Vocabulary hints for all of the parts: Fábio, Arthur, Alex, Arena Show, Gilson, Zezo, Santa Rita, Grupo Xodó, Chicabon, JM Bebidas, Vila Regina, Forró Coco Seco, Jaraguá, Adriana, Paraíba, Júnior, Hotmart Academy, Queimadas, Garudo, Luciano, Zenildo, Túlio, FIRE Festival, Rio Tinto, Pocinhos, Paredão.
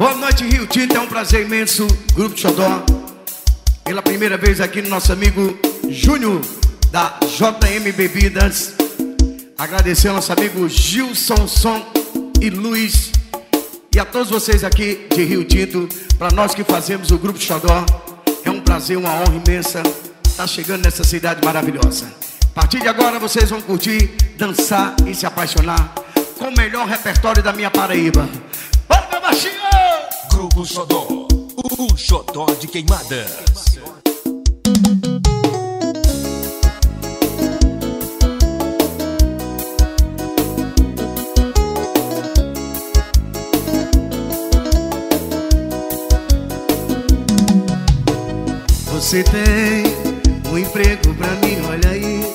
Boa noite, Rio Tinto, é um prazer imenso, Grupo Xodó. Pela primeira vez aqui no nosso amigo Júnior, da JM Bebidas. Agradecer ao nosso amigo Gilson, Som e Luiz. E a todos vocês aqui de Rio Tinto. Para nós que fazemos o Grupo Xodó, é um prazer, uma honra imensa estar chegando nessa cidade maravilhosa. A partir de agora vocês vão curtir, dançar e se apaixonar com o melhor repertório da minha Paraíba. Bora, meu baixinho! Grupo Xodó, o Xodó de Queimadas. Você tem um emprego pra mim, olha aí,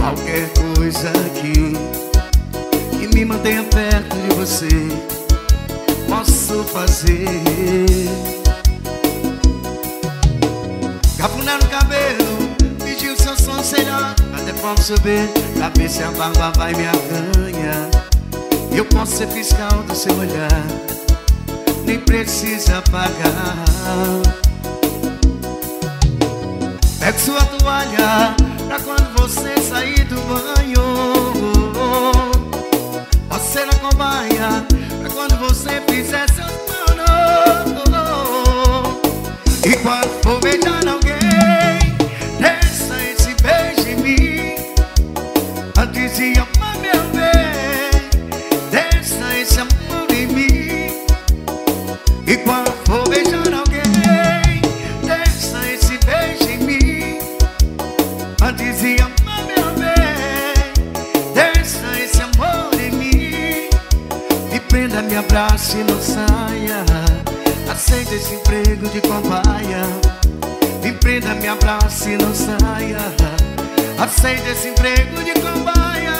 qualquer coisa aqui que me mantenha perto de você, posso fazer. Cafuné no cabelo, pediu seu sonselhado, até posso ver, pra ver se a barba vai me arranhar. Eu posso ser fiscal do seu olhar, nem precisa pagar. Pega sua toalha pra quando você sair do banho, posso ser a cobaia pra quando você fizer seu sono. E quando for beijar alguém, desça esse beijo em mim. Antes de amar, meu bem, desça esse amor em mim. E quando for beijar alguém, desça esse beijo em mim. Antes de amar, me abrace e não saia. Aceita esse emprego de cobaia. Me prenda, me abrace e não saia. Aceita esse emprego de cobaia.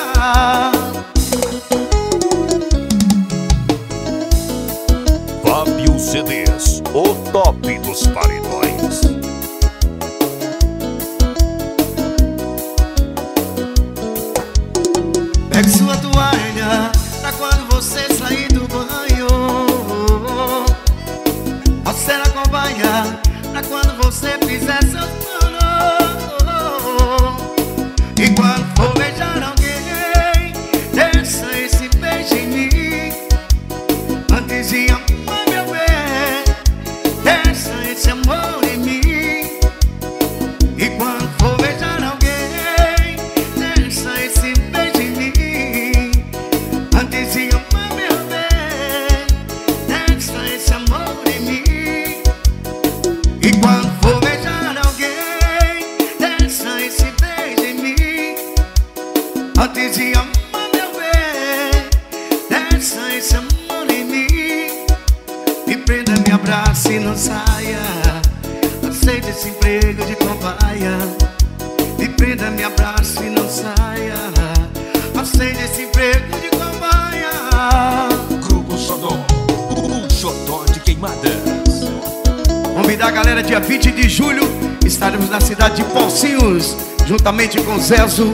Fábio CDs, o top dos paredões. Pegue sua toalha pra quando você sair do banho, posso ser a cobaia pra quando você fizer seu sono. E quando for beijar alguém, desça esse beijo em mim. Antes de amar, meu bem, desça esse amor em mim. E quando for beijar alguém, desça esse beijo em mim. Antes de amar, antes de amar, meu bem, desça esse amor em mim. Me prenda, me abraça e não saia. Aceita esse emprego de cobaia. Me prenda, me abraça e não saia. Aceita esse emprego de cobaia. Grupo Xodó, o Xodó de Queimadas. Convidar a galera, dia 20 de julho estaremos na cidade de Pocinhos, juntamente com Zezo,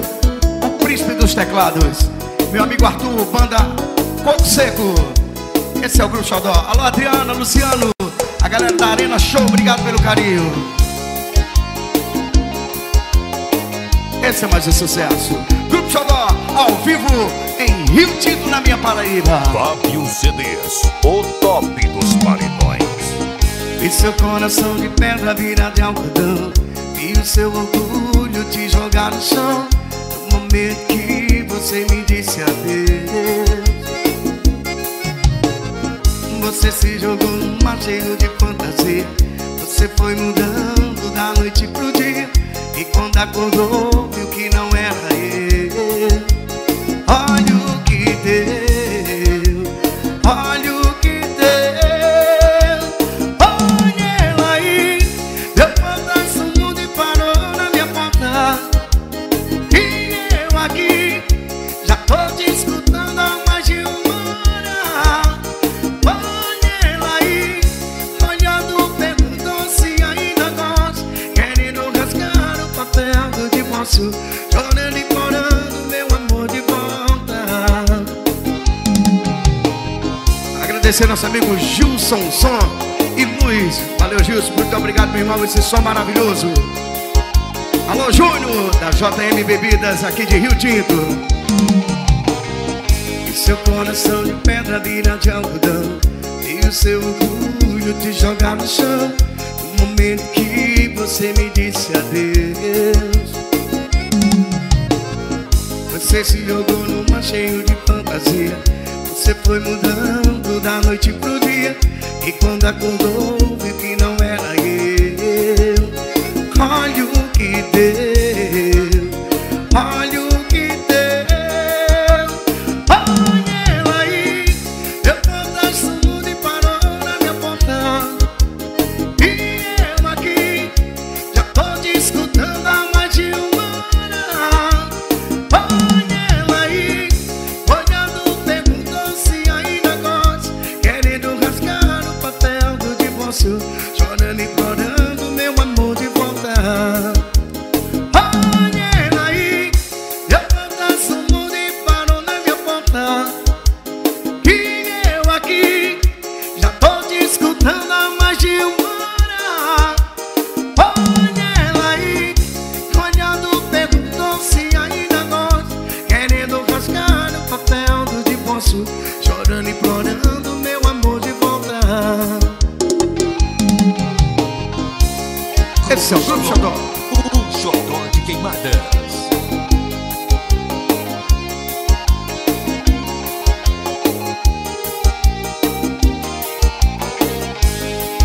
príncipe dos teclados, meu amigo Arthur, banda Coco Seco. Esse é o Grupo Xodó. Alô, Adriana, Luciano, a galera da Arena Show, obrigado pelo carinho. Esse é mais um sucesso. Grupo Xodó, ao vivo em Rio Tinto, na minha Paraíba. Fábio CDs, o top dos paredões. E seu coração de pedra vira de algodão, e o seu orgulho te jogar no chão. No momento que você me disse adeus, você se jogou num mar cheio de fantasia. Você foi mudando da noite pro dia, e quando acordou viu que não era eu. Olha o que deu, olha o que deu. Olha ela aí, deu voltas no mundo e parou na minha porta. Aqui, já tô te escutando há mais de uma hora. Olha ela aí, olhando, perguntou se ainda gosta, querendo rasgar o papel do divórcio, chorando e corando meu amor de volta. agradecer nosso amigo Gilson, som e luz. Valeu, Gilson, muito obrigado, meu irmão, esse som maravilhoso. Alô, Júnior, da JM Bebidas, aqui de Rio Tinto. E seu coração de pedra vira de algodão, e o seu orgulho te jogar no chão. No momento que você me disse adeus, você se jogou numa cheio de fantasia. Você foi mudando da noite pro dia, e quando acordou vi que não era eu. Olha o que deu, olha o que deu, olha ela aí. Deu voltas tudo e parou na minha porta, e eu aqui já tô te escutando há mais de um. Chorando e implorando meu amor de volta. Olha ela aí, deu voltas no mundo e parou na minha porta, e eu aqui já tô te escutando há mais de uma hora. Olha ela aí, olhando perguntou se ainda gosta, querendo rasgar o papel do divórcio, chorando e implorando meu amor de volta. Esse é o Grupo Xodó, o Xodó de Queimadas.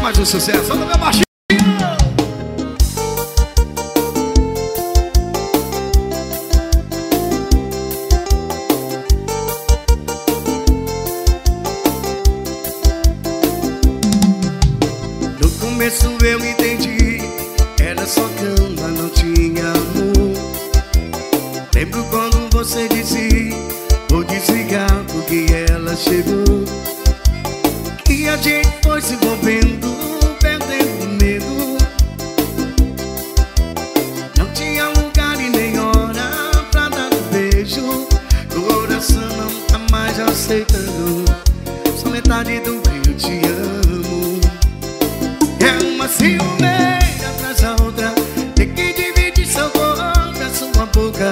Mais um sucesso, olha meu baixinho. No começo eu entendi, era só cama, não tinha amor. Lembro quando você disse: vou desligar porque ela chegou. E a gente foi se envolvendo, perdendo medo. Não tinha lugar e nem hora pra dar um beijo. Coração não tá mais aceitando. Só metade do que eu te amo. É uma ciúme a outra, tem que dividir seu corpo, a sua boca.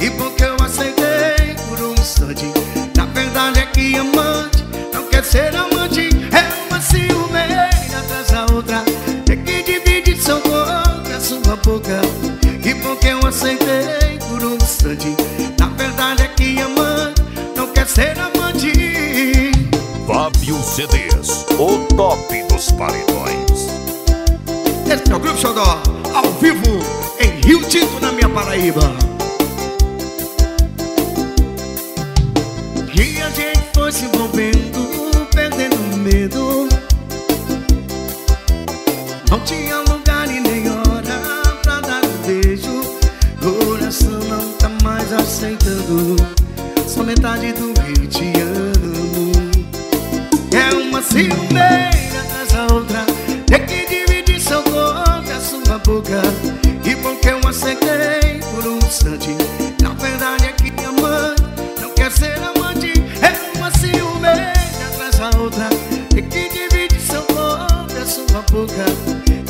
E porque eu aceitei por um instante, na verdade é que amante não quer ser amante. É uma ciumeira atrás da outra, tem que dividir seu corpo, a sua boca. E porque eu aceitei por um instante, na verdade é que amante não quer ser amante. Fábio CDs, o top dos paredões. Esse é o Grupo Xodó, ao vivo, em Rio Tinto, na minha Paraíba. E a gente foi se envolvendo, perdendo medo. Não tinha lugar e nem hora pra dar um beijo. Coração não tá mais aceitando. Só metade do Rio te amo. É uma ciumeira atrás da outra, tem que dividir seu corpo e a sua boca. E porque eu aceitei por um instante, na verdade é que minha mãe não quer ser amante. É uma ciumeira atrás da outra, e que divide seu corpo e a sua boca.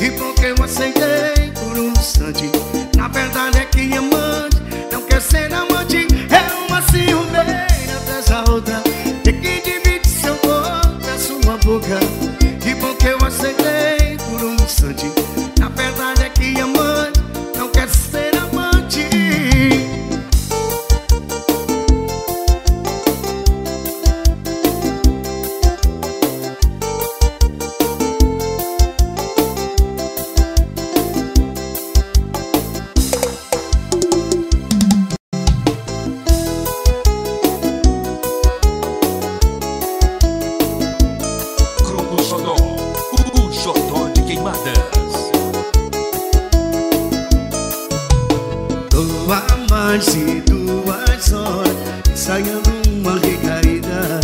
E porque eu aceitei por um instante, na verdade é que minha mãe não quer ser amante. É uma ciumeira atrás da outra, e que divide seu corpo e a sua boca. E porque eu aceitei por um instante, na verdade é que amante não quer ser amante. Grupo Xodó, o Xodó de Queimadas. Há mais de 2 horas ensaiando uma recaída.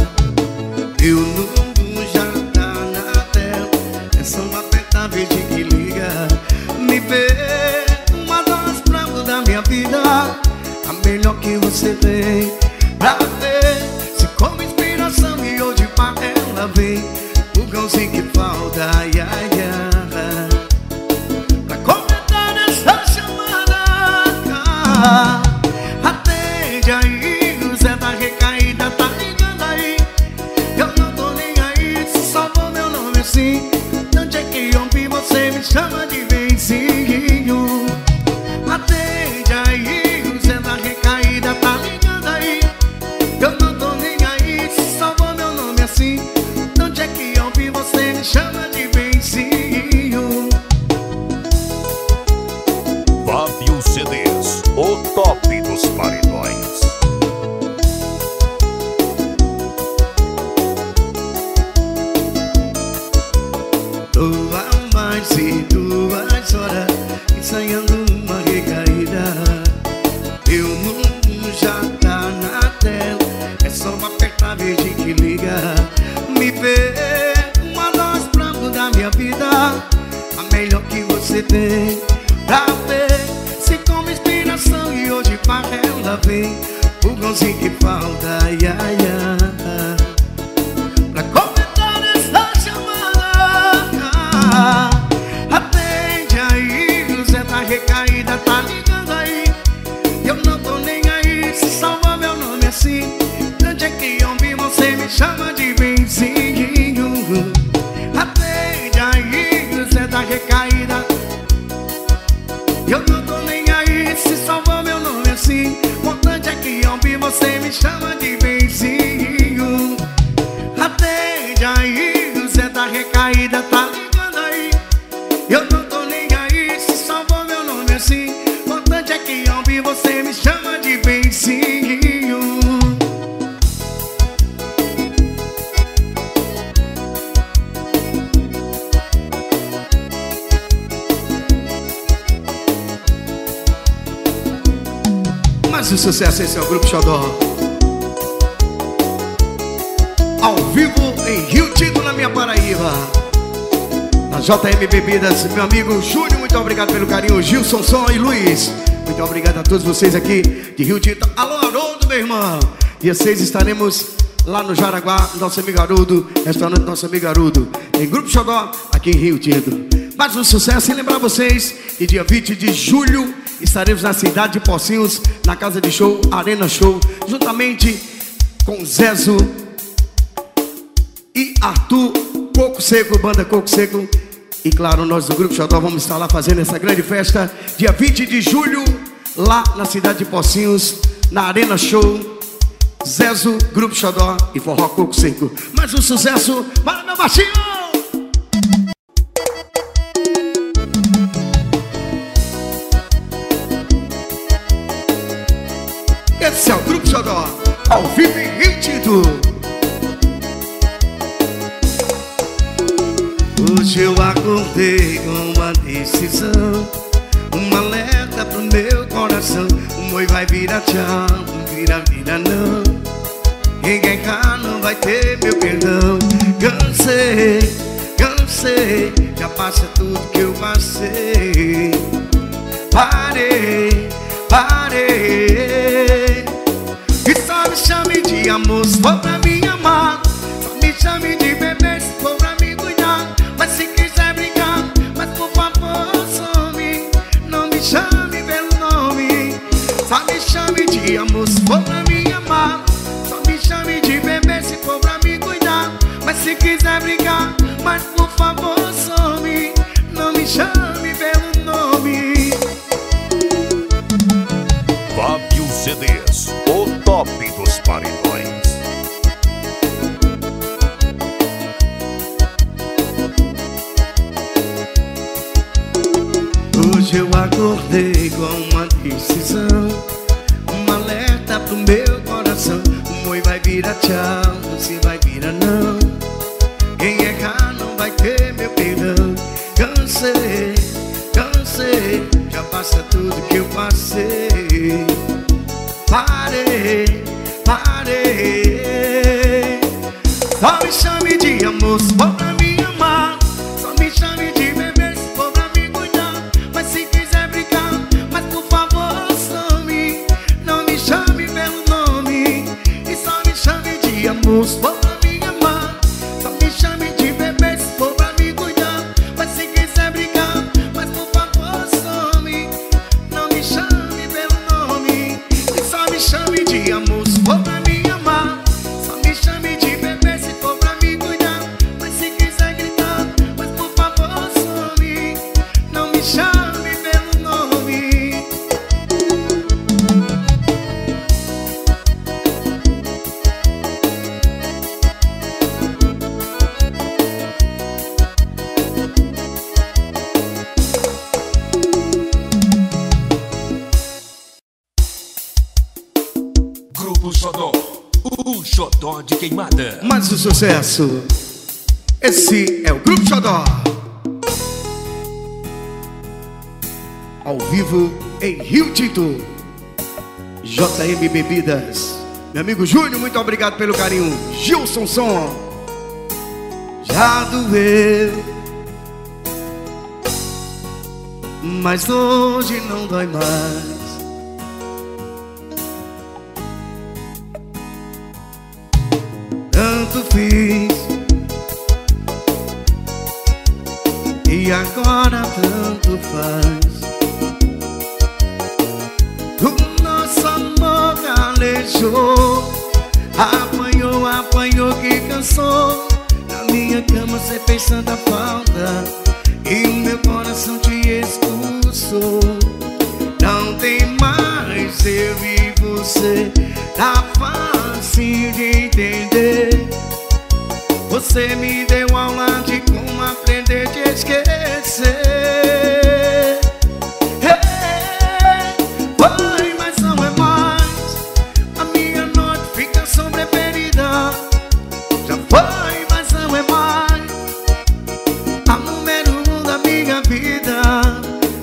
Meu mundo já tá na tela, é só uma peta verde que liga. Me vê uma dose pra mudar minha vida, a melhor que você tem pra ver. Se como inspiração e hoje pra ela vem, fogãozinho que falta, ai, ai, ai. Pra completar essa chamada, atende aí, o Zé da Recaída tá ligando aí. Eu não tô nem aí, só vou meu nome assim. Não tinha que ouvir, você me chama de benzinho. Atende aí, o Zé da Recaída tá ligando aí. Eu não tô nem aí, só vou meu nome assim. Não tinha que ouvir, você me chama de benzinho. Fábio CDs, o top dos paredões. E 2 horas ensaiando uma recaída. Meu mundo já tá na tela, é só uma aperta verde que liga. Me pega uma dose pra mudar minha vida, a melhor que você tem, pra ver se como inspiração e hoje para ela vem o golzinho que falta, ai, ai, ai. Pra completar essa chamada, recaída tá ligando aí. Eu não tô nem aí, se salva meu nome assim. Onde é que eu vi, você me chama de benzinho. Atende aí, Zé da Recaída. Eu não tô nem aí, se salva meu nome assim. Onde é que eu vi, você me chama de benzinho. Atende aí, Zé da Recaída tá ligando aí. Eu não tô nem aí, se salva assim, importante é que eu vi, você me chama de benzinho. Mas o sucesso, esse é o Grupo Xodó. Ao vivo em Rio Tinto, na minha Paraíba. Na JM Bebidas, meu amigo Júnior, muito obrigado pelo carinho. Gilson, Som e Luiz, muito obrigado a todos vocês aqui de Rio Tinto. Alô, Garudo, meu irmão. Dia 6 estaremos lá no Jaraguá, nosso amigo Garudo, restaurante nosso amigo Garudo, em Grupo Xodó, aqui em Rio Tinto. Mais um sucesso, e lembrar vocês que dia 20 de julho estaremos na cidade de Pocinhos, na casa de show, Arena Show, juntamente com Zezo e Arthur, Coco Seco, banda Coco Seco. E claro, nós do Grupo Xodó vamos estar lá fazendo essa grande festa, dia 20 de julho, lá na cidade de Pocinhos, na Arena Show. Zezo, Grupo Xodó e Forró Coco Seco. Mais um sucesso para meu baixinho! Esse é o Grupo Xodó, ao vivo em Rio Tinto. Hoje eu acordei com uma decisão, um alerta pro meu coração. Um oi vai virar tchau, vira, vira não. Enganhar não vai ter meu perdão. Cansei, cansei, já passa tudo que eu passei. Parei, parei. E só me chame de amor se for pra me amar, só me chame de bebê se for pra me cuidar. Mas se quiser brincar, mas por favor some, não me chame pelo nome. Só me chame de amor se for pra me amar, só me chame de bebê se for pra me cuidar. Mas se quiser brincar, mas por favor some, não me chame pelo nome. Fábio CDs, o top dos paredões. Hoje eu acordei com uma decisão, um alerta pro meu coração. Um oi vai virar tchau, você vai virar não. Quem errar não vai ter meu perdão. Cansei, cansei, já passa tudo que eu passei. Parei, parei. Só me chame de amor se for pra me amar, só me chame de bebê. Amor, se for pra me amar, só me chame de bebê Xodó de Queimada. Mais um sucesso. Esse é o Grupo Xodó. Ao vivo em Rio Tinto. JM Bebidas. Meu amigo Júnior, muito obrigado pelo carinho. Gilson Som. Já doeu, mas hoje não dói mais. Tanto fiz e agora tanto faz. O nosso amor calejou, apanhou, apanhou que cansou. Na minha cama cê fez tanta falta e meu coração te expulsou. Não tem mais eu e você, tá fácil de entender. Você me deu aula de como aprender a te esquecer. Foi, mas não é mais. A minha noite fica sobreferida. Já foi, mas não é mais. A número um da minha vida.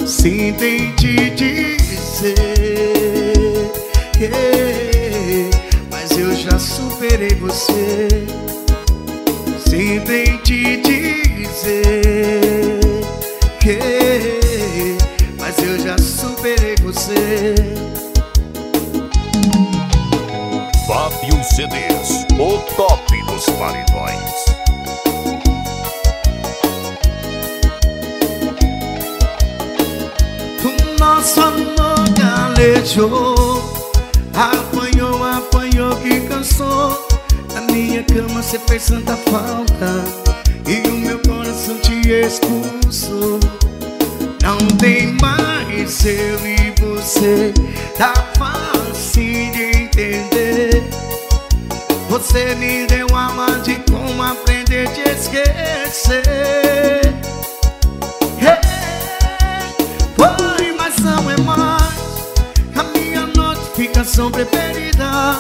Sinto em te dizer, mas eu já superei você. Sinto em te dizer que, mas eu já superei você. Fábio CDs, o top dos paredões. O nosso amor galejou, apanhou, apanhou que cansou. Na minha cama cê fez tanta falta e o meu coração te expulsou. Não tem mais eu e você, tá fácil de entender. Você me deu aula de como aprender a te esquecer. Foi, mas não é mais. A minha noite fica sobreferida.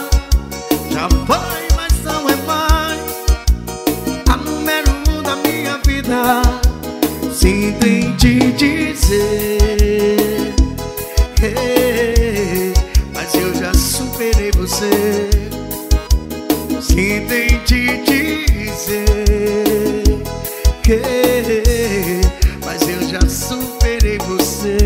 Já foi, não é mais. A número um da minha vida. Sinto em te dizer, mas eu já superei você. Sinto em te dizer, mas eu já superei você.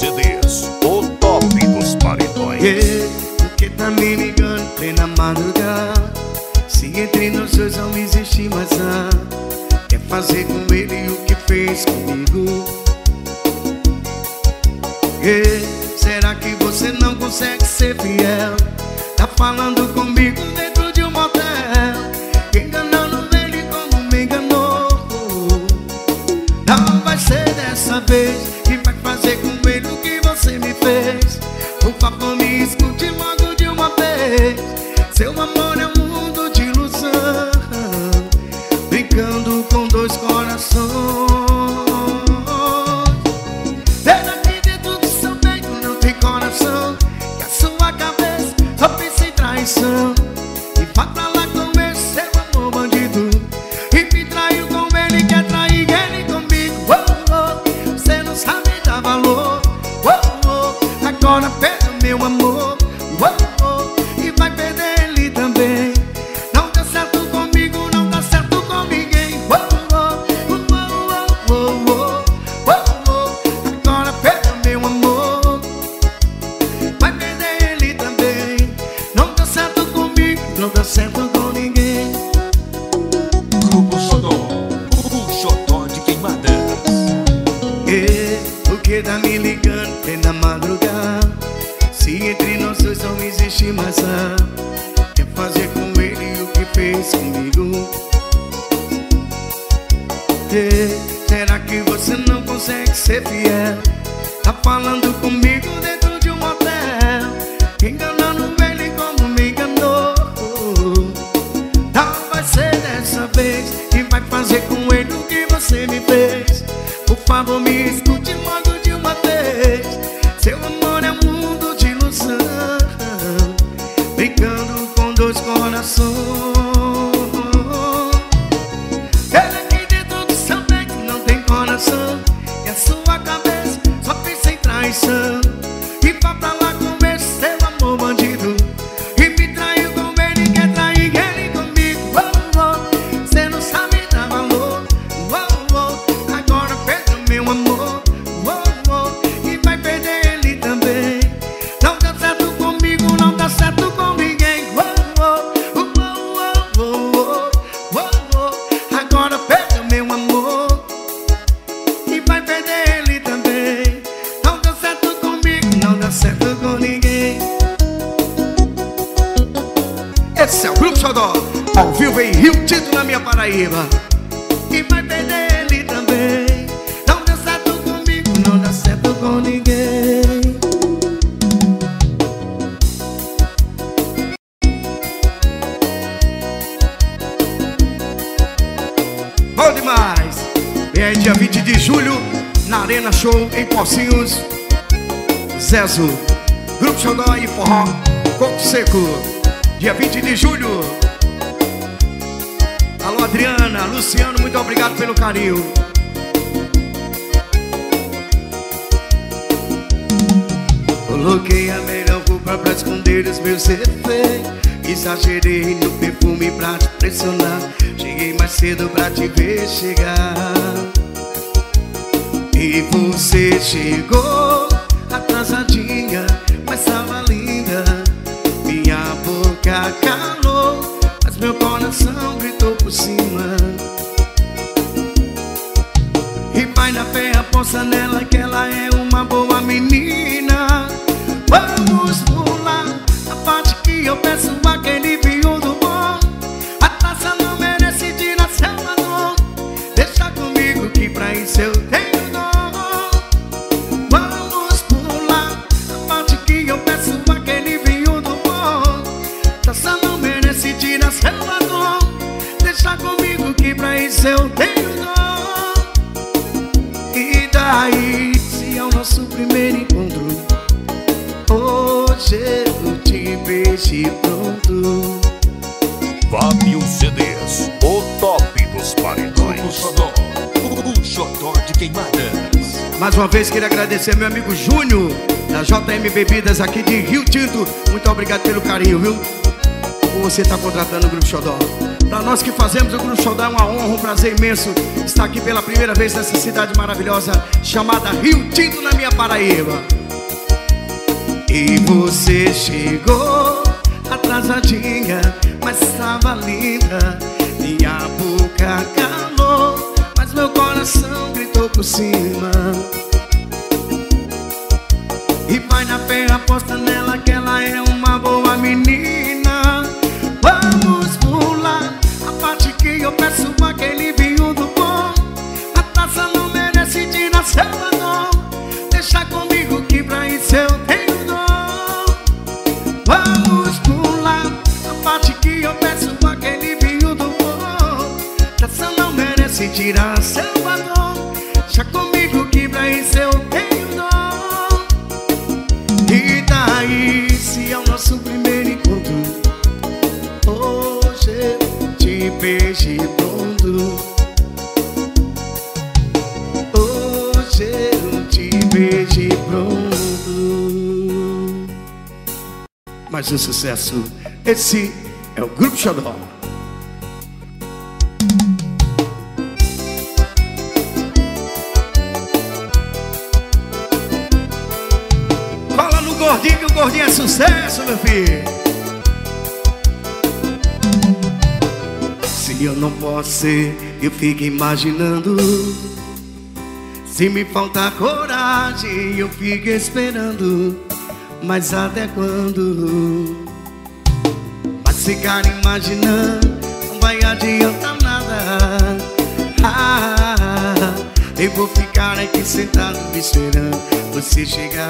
CDs, o top dos paredões. Porque tá me ligando plena madrugada? Se entre nós dois não existe mais nada. Quer fazer com ele o que fez comigo? Será que você não consegue ser fiel? Tá falando comigo dentro de um motel, enganando ele como me enganou. Não vai ser dessa vez. Fazer com ele o que você me fez. Por favor, me escute logo de uma vez. Seu amor é um mundo de ilusão, brincando com dois corações. Será que dentro do seu peito não tem coração? E a sua cabeça só pensa em traição. E vá pra lá com esse seu amor bandido. E me traiu com ele, quer trair ele comigo. Oh, oh, você não sabe valor, oh, oh, agora pega meu amor, oh, oh, e vai perder ele também. Não dá certo comigo, não dá certo com ninguém. Oh, oh, oh, oh, oh, oh, oh, agora pega meu amor, vai perder ele também. Não dá certo comigo, não dá certo com ninguém. Grupo Xodó de Queimadas. Porque tá me ligando plena madrugada? Se entre nós dois não existe mais nada. Quer fazer com ele o que fez comigo? Será que você não consegue ser fiel? Tá falando comigo dentro de um hotel, enganando ele como me enganou. Não vai ser dessa vez. E vai fazer com ele o que você me fez. Seu amor é um mundo de ilusão, brincando com dois corações. E a sua cabeça só pensa em traição. E volta lá com esse seu amor bandido. E me traiu com ele, quer trair ele comigo. Oh, oh, cê não sabe dar valor. Oh, oh, agora perdeu meu amor. Oh, oh, e vai perder ele também. Não deu certo comigo, não dá certo com ninguém. Oh, oh, oh, oh, oh, oh, agora perdeu meu amor. Esse é o Grupo Xodó, ao vivo em Rio Tinto, na minha Paraíba. E vai perder ele também. Não deu certo comigo, não dá certo com ninguém. Bom demais! E aí, dia 20 de julho, na Arena Show, em Pocinhos, Zezo, Grupo Xodó e Forró Coco Seco. Dia 20 de julho. Alô, Adriana, Luciano, muito obrigado pelo carinho. Coloquei a melhor roupa pra esconder os meus defeitos. Exagerei no perfume pra te pressionar. Cheguei mais cedo pra te ver chegar. E você chegou atrasadinha, mas tava linda. Minha boca calou, mas meu coração gritou por cima. E vai na fé, aposta nela que ela é uma boa menina. Vamos pular a parte que eu peço aquele viúdo bom. A taça não merece tirar seu valor. Deixa comigo que pra isso eu tenho dom. Vamos pular a parte que eu peço aquele viúdo. Taça não merece tirar seu valor. Deixa comigo que pra isso eu tenho dor. E daí, se é o nosso primeiro encontro, hoje eu te beijei pronto. Fábio CDs, o top dos paredões. O Xodó de Queimadas. Mais uma vez queria agradecer meu amigo Júnior, da JM Bebidas aqui de Rio Tinto. Muito obrigado pelo carinho, viu? Você está contratando o Grupo Xodó. Para nós que fazemos o Grupo Xodó é uma honra, um prazer imenso estar aqui pela primeira vez nessa cidade maravilhosa chamada Rio Tinto, na minha Paraíba. E você chegou atrasadinha, mas estava linda. Minha boca calou, mas meu coração gritou por cima. E vai na fé, aposta nela que ela é uma boa menina. Vamos pular a parte que eu peço aquele viúdo bom. A taça não merece tirar seu valor. Deixa comigo que pra isso eu tenho dor. Vamos pular a parte que eu peço aquele viúdo bom. A taça não merece tirar seu valor. Deixa comigo que pra isso eu tenho dor. E daí, se é o nosso primeiro encontro, hoje te beijei pronto. Hoje eu te beijei pronto. Mais um sucesso. Esse é o Grupo Xodó. Fala no gordinho que o gordinho é sucesso, meu filho. Eu não posso ser, eu fico imaginando. Se me faltar coragem, eu fico esperando. Mas até quando? Mas ficar imaginando não vai adiantar nada. Ah, eu vou ficar aqui sentado esperando você chegar.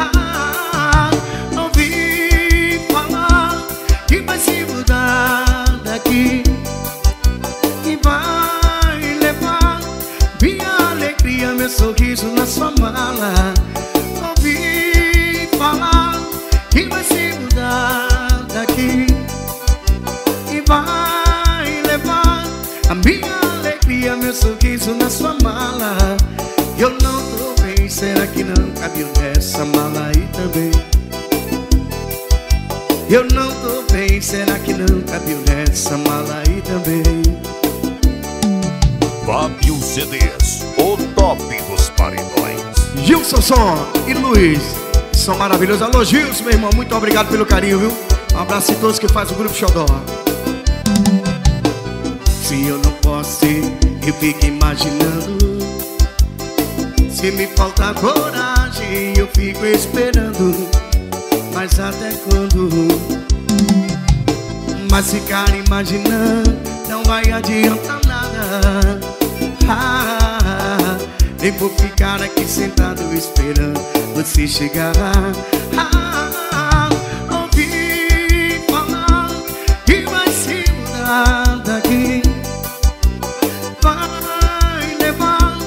Ah, ouvi falar que vai se mudar daqui, vai levar minha alegria, meu sorriso na sua mala. Ouvi essa mala aí também. Eu não tô bem, será que não cabeu nessa mala aí também? Fábio CDs, o top dos paredões. Gilson Som e Luiz, são maravilhosos. Alô Gilson, meu irmão, muito obrigado pelo carinho, viu? Um abraço a todos que faz o Grupo Xodó. Se eu não posso ir, eu fico imaginando. Se me falta coragem, eu fico esperando. Mas até quando? Mas ficar imaginando não vai adiantar nada. Ah, nem vou ficar aqui sentado esperando você chegar. Ah, ouvi falar que vai se mudar daqui. Vai levar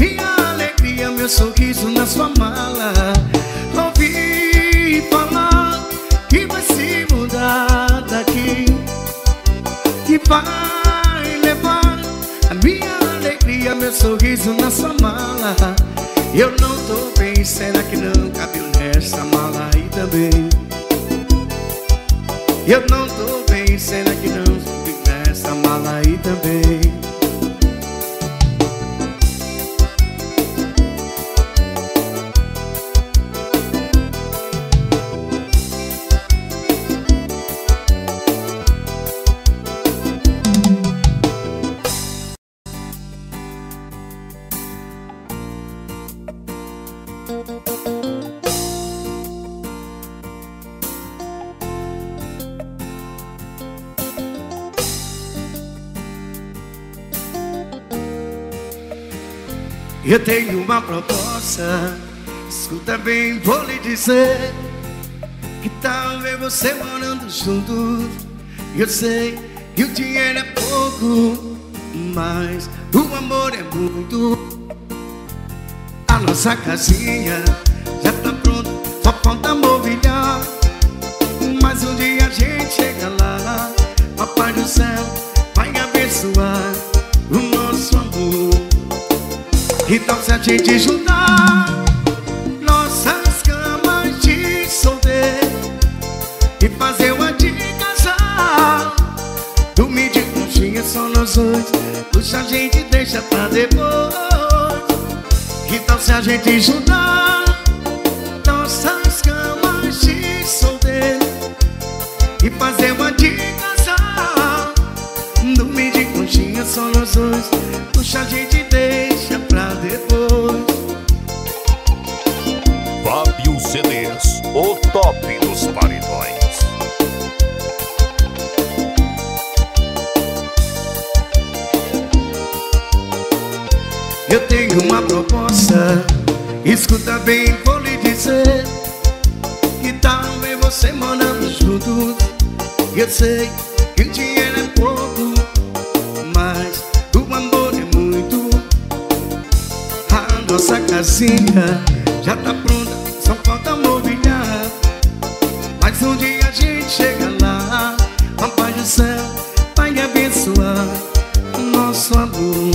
minha alegria, meu sorriso na sua mala. Ouvi falar que vai se mudar daqui. Que vai levar a minha alegria, meu sorriso na sua mala. Eu não tô bem, será que não cabeu nessa mala aí também? Eu não tô bem, será que não cabeu nessa mala aí também? Eu tenho uma proposta, escuta bem, vou lhe dizer. Que tal ver você morando junto? Eu sei que o dinheiro é pouco, mas o amor é muito. A nossa casinha já tá pronta, só falta mobiliar. Mas um dia a gente chega lá, Papai do Céu vai abençoar o nosso amor. Então se a gente juntar nossas camas de solteiro e fazer uma de casal, dormir de conchinha só nós dois, puxa, a gente deixa pra depois. Então se a gente juntar nossas camas de solteiro e fazer uma de casal, dormir de conchinha só nós dois, puxa, a gente deixa pra depois. Fábio CDs, o top dos paredões. Eu tenho uma proposta, escuta bem, vou lhe dizer. Que tal ver você morando junto? Eu sei que o dinheiro é pouco, mas o amor é muito. A nossa casinha já tá pronta, só falta mobiliar. Mas um dia a gente chega lá, Papai do Céu vai abençoar o nosso amor.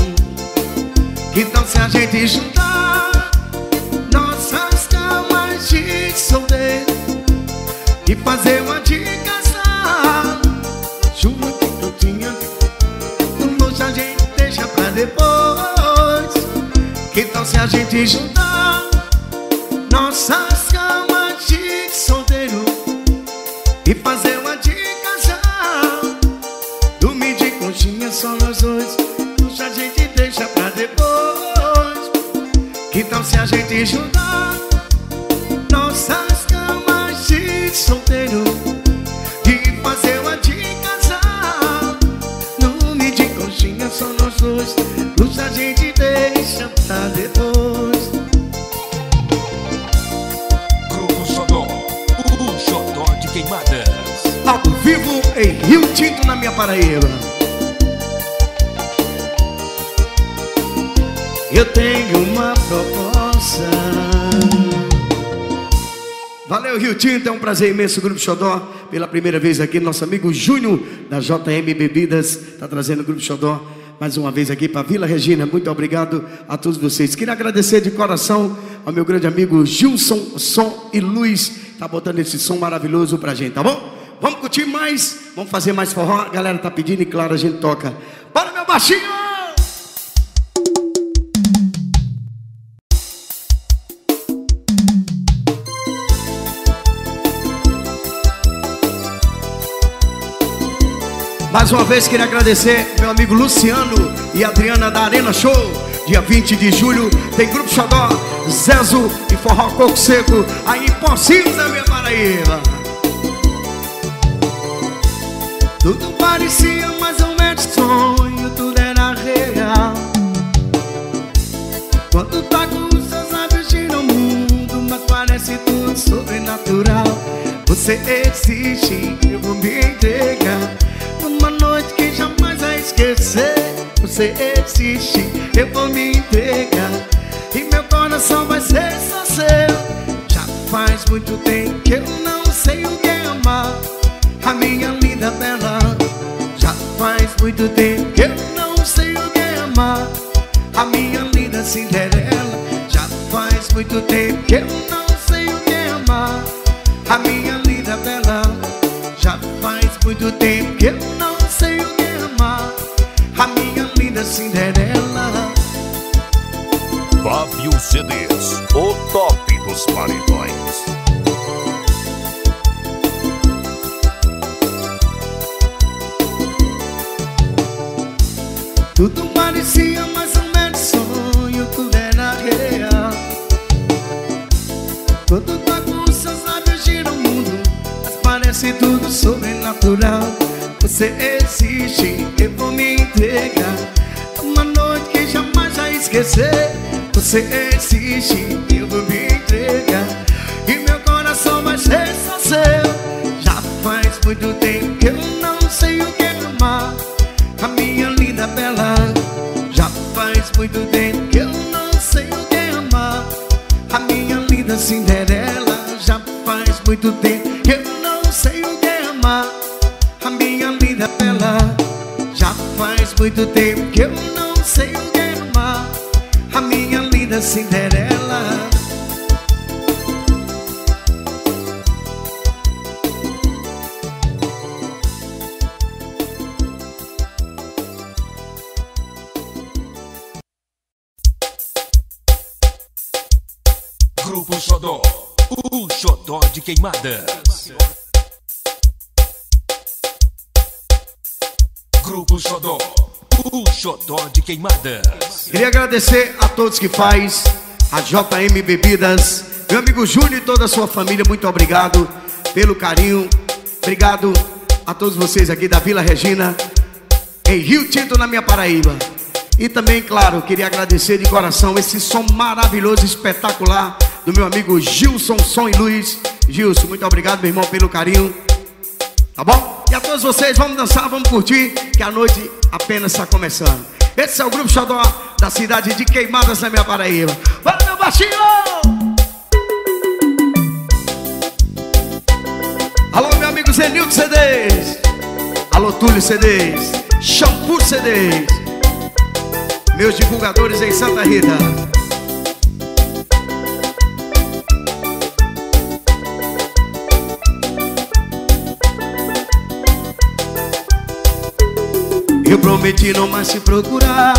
Então se a gente juntar nossas camas de solteiro e fazer uma de casar, juro que eu tinha a gente deixa pra depois. Que tal se a gente juntar nossas camas de solteiro e fazer uma de casal, dormir de conchinha só nós dois, puxa, a gente deixa pra depois. Que tal se a gente juntar nossas camas de solteiro e fazer uma de casal, dormir de conchinha só nós dois, puxa, a gente deixa pra depois. Grupo Xodó, o Xodó de Queimadas, ao vivo em Rio Tinto, na minha Paraíba. Eu tenho uma proposta. Valeu, Rio Tinto, é um prazer imenso, Grupo Xodó. Pela primeira vez aqui, nosso amigo Júnior, da JM Bebidas, está trazendo o Grupo Xodó mais uma vez aqui para Vila Regina. Muito obrigado a todos vocês. Queria agradecer de coração ao meu grande amigo Gilson, som e luz, tá botando esse som maravilhoso pra gente, tá bom? Vamos curtir mais, vamos fazer mais forró, a galera tá pedindo e claro, a gente toca. Bora, meu baixinho! Mais uma vez queria agradecer meu amigo Luciano e Adriana da Arena Show. Dia 20 de julho tem Grupo Xodó, Zezo e Forró Coco Seco aí em Pocinhos, da minha Paraíba. Tudo parecia mais ou menos sonho, tudo era real. Quando tá com seus lábios gira o mundo, mas parece tudo sobrenatural. Você existe, eu vou me entregar. Uma noite que jamais vai esquecer. Você existe, eu vou me entregar. E meu coração vai ser só seu. Já faz muito tempo que eu não sei o que é amar, a minha linda bela. Já faz muito tempo que eu não sei o que é amar, a minha linda Cinderela. Já faz muito tempo que eu não sei o que é amar, a minha linda bela. Já faz muito tempo que eu não sei o que amar, a minha linda Cinderela. Fábio CDs, o top dos paredões. Tudo parecia mais ou menos sonho, tudo era real. Quando tá com seus lábios gira o mundo, parece tudo sobrenatural. Você existe, eu vou me entregar. Uma noite que jamais vai esquecer. Você existe, eu vou me entregar. E meu coração vai ser só seu. Já faz muito tempo que eu não sei o que amar, a minha linda bela. Já faz muito tempo que eu não sei o que amar, a minha linda Cinderela. Já faz muito tempo que eu sei o que é amar, a minha linda bela. Já faz muito tempo que eu não sei o que é amar, a minha linda Cinderela. Grupo Xodó, o Xodó de Queimadas. Grupo Xodó, o Xodó de Queimadas. Queria agradecer a todos que faz, a JM Bebidas, meu amigo Júnior e toda a sua família, muito obrigado pelo carinho. Obrigado a todos vocês aqui da Vila Regina, em Rio Tinto, na minha Paraíba. E também, claro, queria agradecer de coração esse som maravilhoso, espetacular, do meu amigo Gilson, som e luz. Gilson, muito obrigado, meu irmão, pelo carinho. Tá bom? E a todos vocês, vamos dançar, vamos curtir, que a noite apenas está começando. Esse é o Grupo Xodó da cidade de Queimadas, na minha Paraíba. Bora, meu baixinho! Alô, meu amigo Zenildo CDs. Alô, Túlio CDs. Shampoo CDs. Meus divulgadores em Santa Rita. Eu prometi não mais te procurar,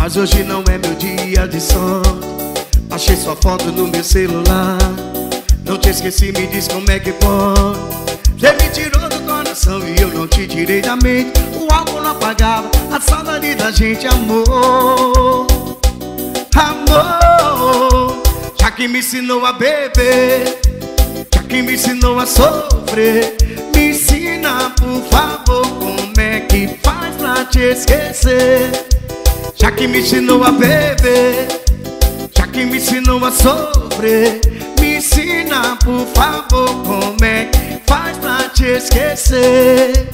mas hoje não é meu dia de sorte. Achei sua foto no meu celular, não te esqueci, me diz como é que pode. Você me tirou do coração e eu não te tirei da mente. O álcool não apagava a saudade da gente, amor. Amor, já que me ensinou a beber, já que me ensinou a sofrer, me ensina por favor como é que faz pra te esquecer. Já que me ensinou a beber, já que me ensinou a sofrer, me ensina por favor como é que faz pra te esquecer.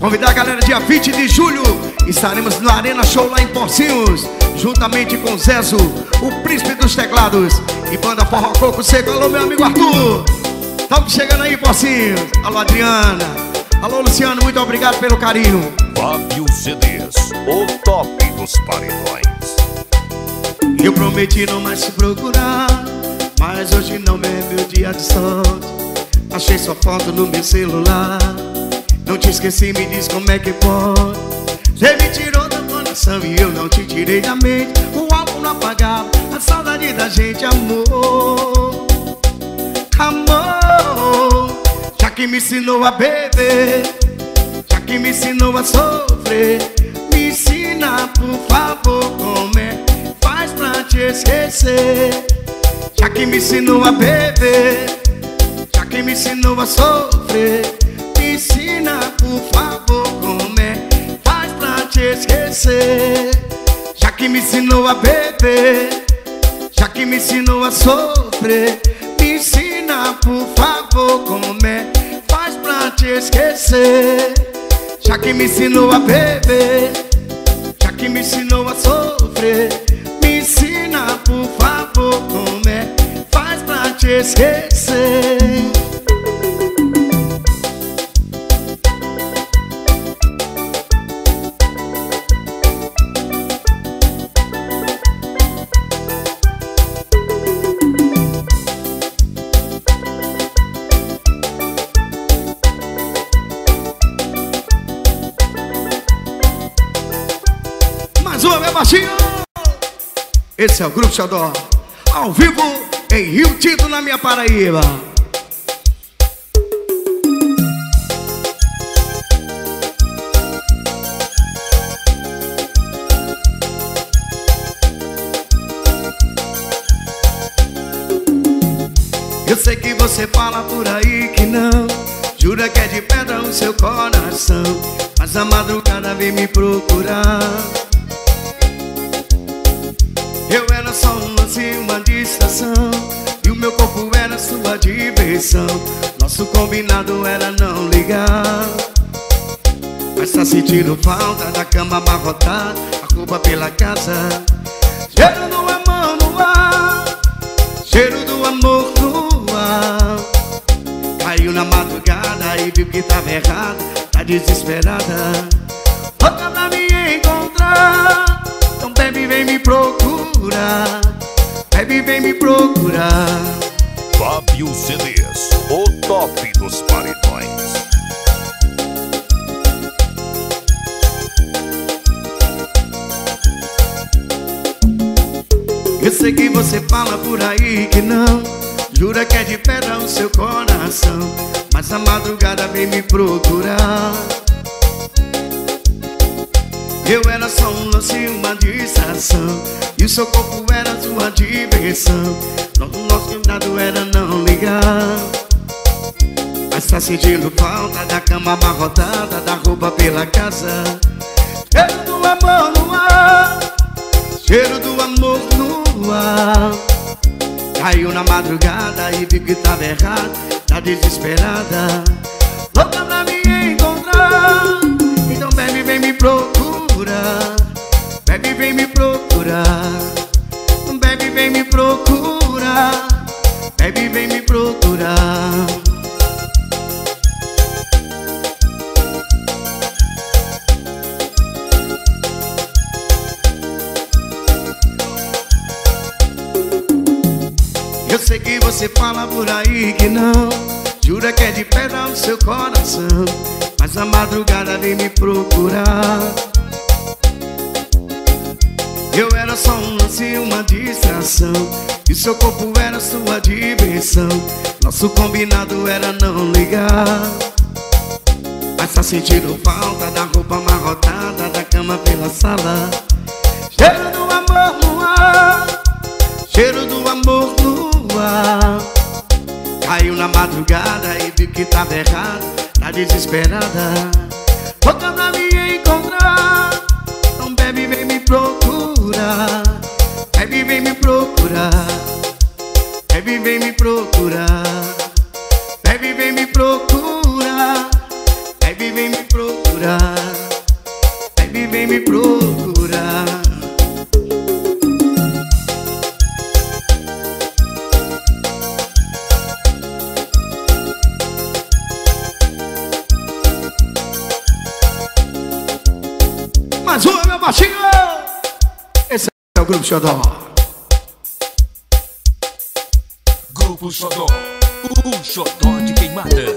Convidar a galera, dia 20 de julho estaremos no Arena Show lá em Pocinhos, juntamente com Zezo, o príncipe dos teclados, e banda Forró Coco Seco. Alô, meu amigo Arthur, estamos chegando aí, Pocinhos. Alô, Adriana. Alô, Luciano, muito obrigado pelo carinho. Fábio CDs, o top dos paredões. Eu prometi não mais te procurar, mas hoje não é meu dia de sorte. Achei sua foto no meu celular, não te esqueci, me diz como é que pode. Você me tirou do coração e eu não te tirei da mente. O álcool não apagava a saudade da gente, amor. Amor, já que me ensinou a beber, já que me ensinou a sofrer, me ensina por favor como é faz pra te esquecer. Já que me ensinou a beber, já que me ensinou a sofrer, me ensina por favor como é faz pra te esquecer. Já que me ensinou a beber, já que me ensinou a sofrer, me ensina por favor como é faz pra te esquecer. Já que me ensinou a beber, já que me ensinou a sofrer, me ensina por favor como é faz pra te esquecer. Esse é o Grupo Xodó, ao vivo em Rio Tinto, na minha Paraíba. Eu sei que você fala por aí que não, jura que é de pedra o seu coração, mas a madrugada vem me procurar. Eu era só um lance e uma distração, e o meu corpo era sua diversão. Nosso combinado era não ligar, mas tá sentindo falta da cama amarrotada, a culpa pela casa. Cheiro do amor no ar, cheiro do amor no ar. Caiu na madrugada e viu que tava errada, tá desesperada. Volta pra me encontrar, então bebe, vem me procurar. Bebe, vem me procurar. Fábio CDs, o top dos paredões. Eu sei que você fala por aí que não, jura que é de pedra o seu coração, mas a madrugada vem me procurar. Eu era só um lance, uma distração, e o seu corpo era sua diversão. Nosso cuidado era não ligar, mas tá sentindo falta da cama amarrotada, da roupa pela casa. Cheiro do amor no ar, cheiro do amor no ar. Caiu na madrugada e vi que tava errado, tá desesperada. Louca pra me encontrar, então bebe, vem me procurar. Bebe, vem me procurar. Bebe, vem me procurar. Bebe, vem me procurar. Eu sei que você fala por aí que não, jura que é de pedra o seu coração, mas a madrugada vem me procurar. Eu era só um lance, uma distração, e seu corpo era sua diversão. Nosso combinado era não ligar, mas tá sentindo falta da roupa amarrotada, da cama pela sala. Cheiro do amor no ar, cheiro do amor no ar. Caiu na madrugada e viu que tava errado, tá desesperada. Volta pra me encontrar, então bebe, vem me procurar. Bebe, vem me procurar. Bebe, vem me procurar. Bebe, vem me procurar. Bebe, vem me procurar. Bebe, vem me procurar. Mais uma, meu baixinho! Grupo Xodó. Grupo Xodó, o Xodó de Queimadas.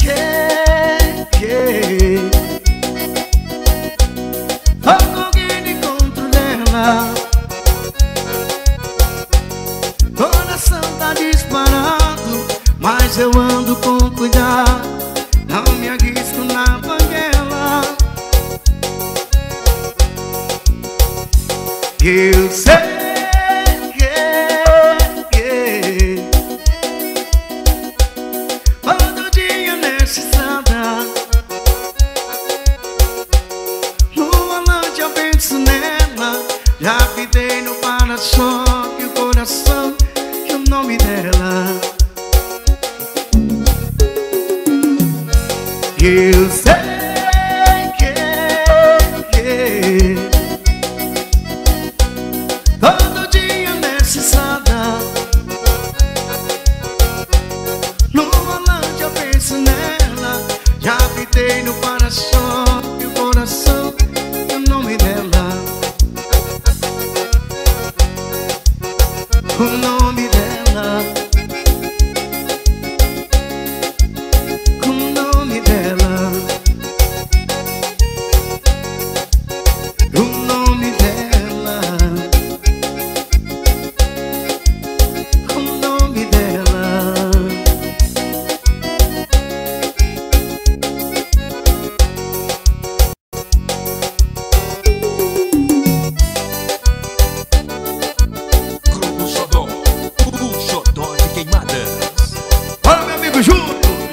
que alguém encontro nela, coração tá disparado, mas eu ando com cuidado, não me arrisco na banguela. Eu sei.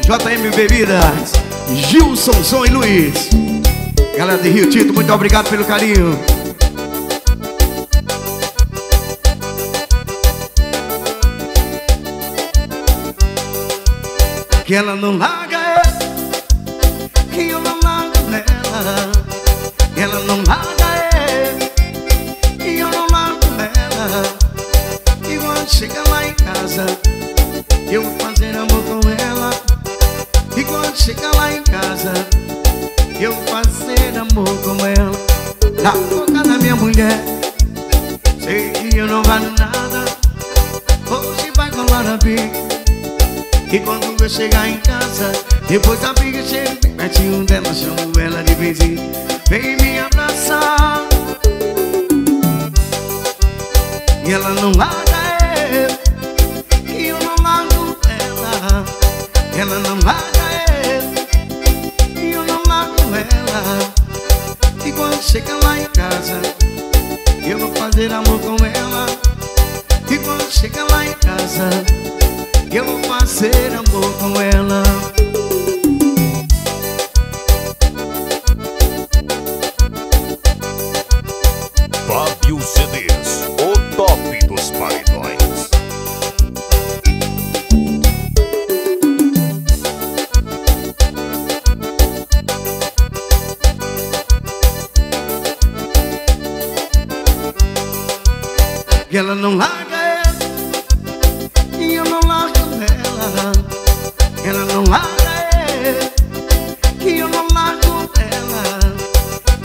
JM Bebidas, Gilson, Som e Luiz. Galera de Rio Tinto, muito obrigado pelo carinho. Que ela não larga eu, que eu não largo nela. Que ela não larga eu, que eu não largo nela. E quando chega lá em casa, eu vou fazer amor com ela. E quando chegar lá em casa, eu fazer amor com ela. Na boca da minha mulher, sei que eu não valho nada. Hoje vai colar a briga. E quando eu chegar em casa, depois da briga chego bem pertinho dela, chamo ela de vizinho, vem me abraçar. E ela não larga eu, e eu não largo ela. Ela não larga. E quando chega lá em casa, eu vou fazer amor com ela. E quando chega lá em casa, eu vou fazer amor com ela. Fábio CDs, o top dos paredões. Que ela não larga eu, e eu não largo dela. Ela não larga eu, que eu não largo dela.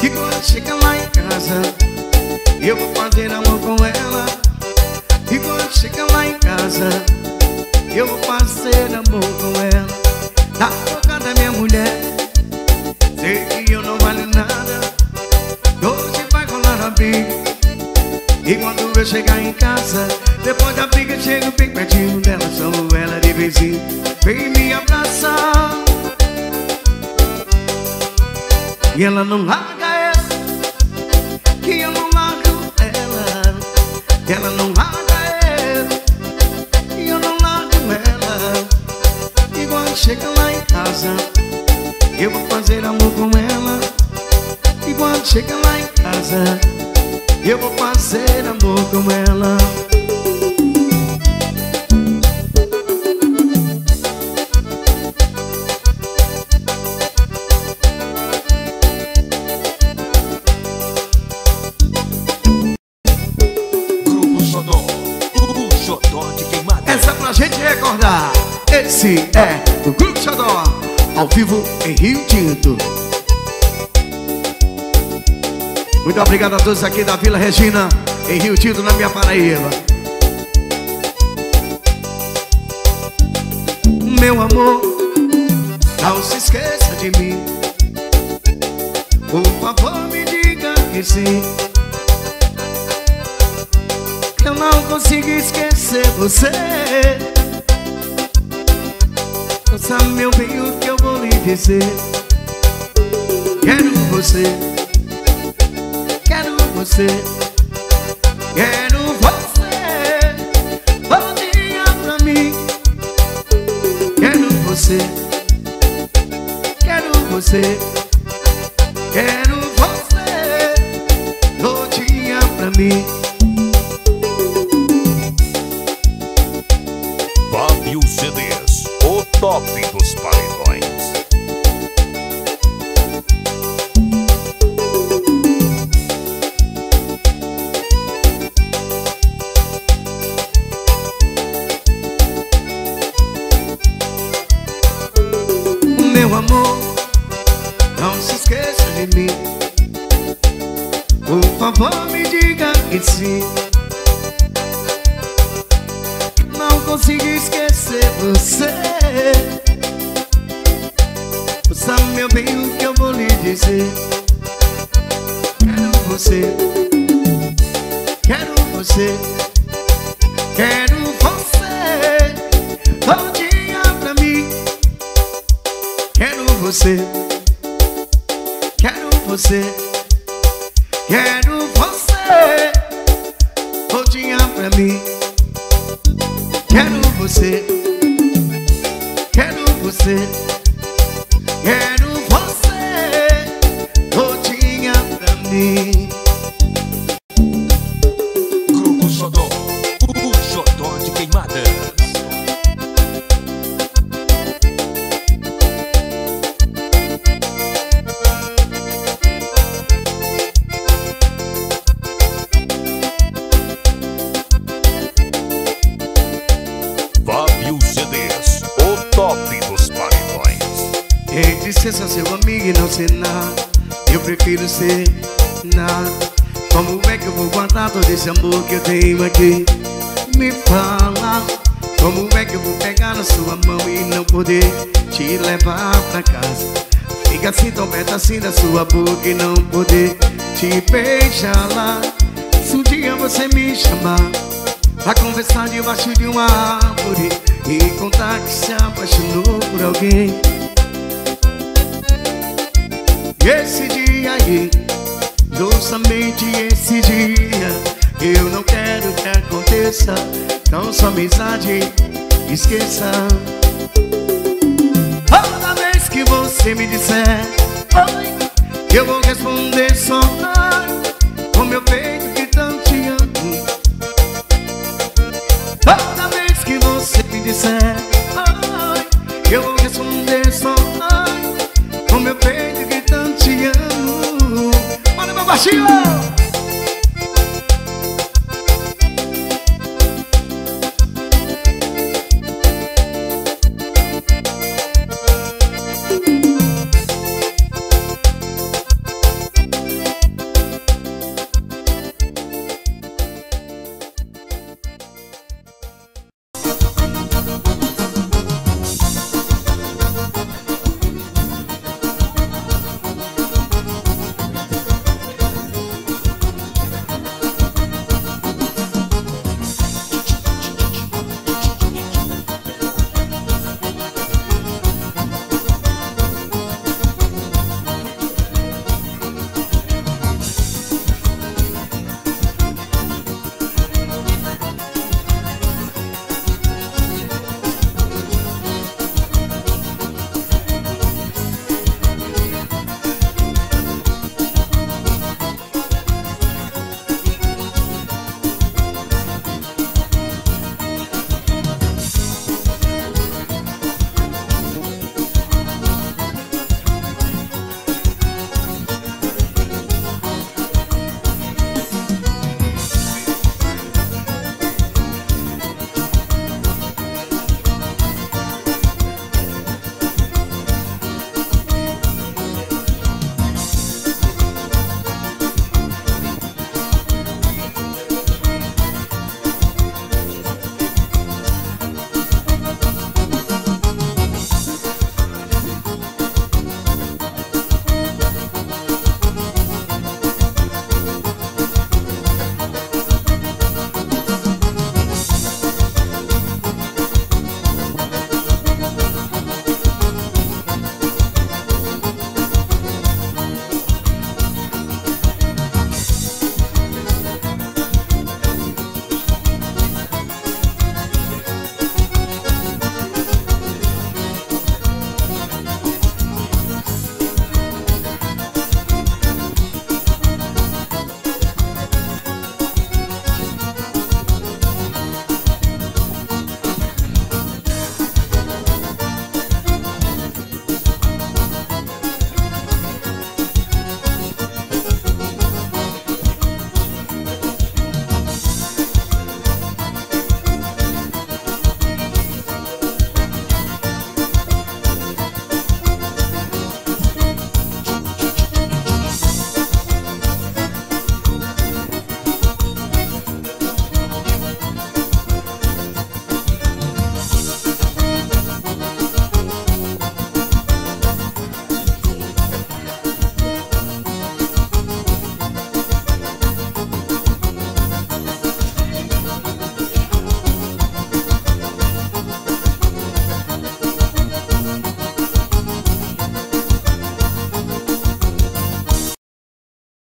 E quando chega lá em casa, eu vou fazer amor com ela. E quando chega lá em casa, eu vou fazer amor com ela. Na boca da minha mulher, sei que eu não valho nada. Hoje vai rolar a briga. E quando eu chegar em casa, depois da briga chego bem pertinho dela, chamo ela de vizinho, vem me abraçar. E ela não larga eu, que eu não largo ela. Ela não larga eu, e eu não largo ela. E quando chega lá em casa, eu vou fazer amor com ela. E quando chega lá em casa, eu vou fazer amor com ela. Esse é o Grupo Xodó, ao vivo em Rio Tinto. Muito obrigado a todos aqui da Vila Regina, em Rio Tinto, na minha Paraíba. Meu amor, não se esqueça de mim. Por favor, me diga que sim. Eu não consigo esquecer você. Não sabe, meu bem, o que eu vou lhe dizer. Quero você, quero você, quero você. Voltinha pra mim. Quero você, quero você, quero você. Voltinha pra mim. Fábio CDs, o top dos paredões. Meu amor, não se esqueça de mim. Por favor, me diga que sim. Não consigo esquecer você. Sabe, meu bem, o que eu vou lhe dizer. Quero você, quero você, quero você. Voltinha pra mim. Quero você, quero você, quero você. Voltinha pra mim. Quero você, quero você, quero você. Voltinha pra mim. Grupo Xodó, o Xodó de Queimadas. Fábio CDs, o top dos paredões. Ei, de ser só seu amigo e não ser nada. Eu prefiro ser nada. Como é que eu vou guardar todo esse amor que eu tenho aqui? Me fala, como é que eu vou pegar na sua mão e não poder te levar pra casa? Fica assim tão perto assim da sua boca e não poder te beijar lá. Se um dia você me chamar pra conversar debaixo de uma árvore e contar que se apaixonou por alguém, esse dia aí, justamente esse dia, eu não quero que aconteça. Então sua amizade esqueça. Toda vez que você me disser oi, eu vou responder só oi, com meu peito que tanto te amo. Toda vez que você me disser oi, eu vou responder só oi, com meu peito que tanto te amo. Olha meu baixinho!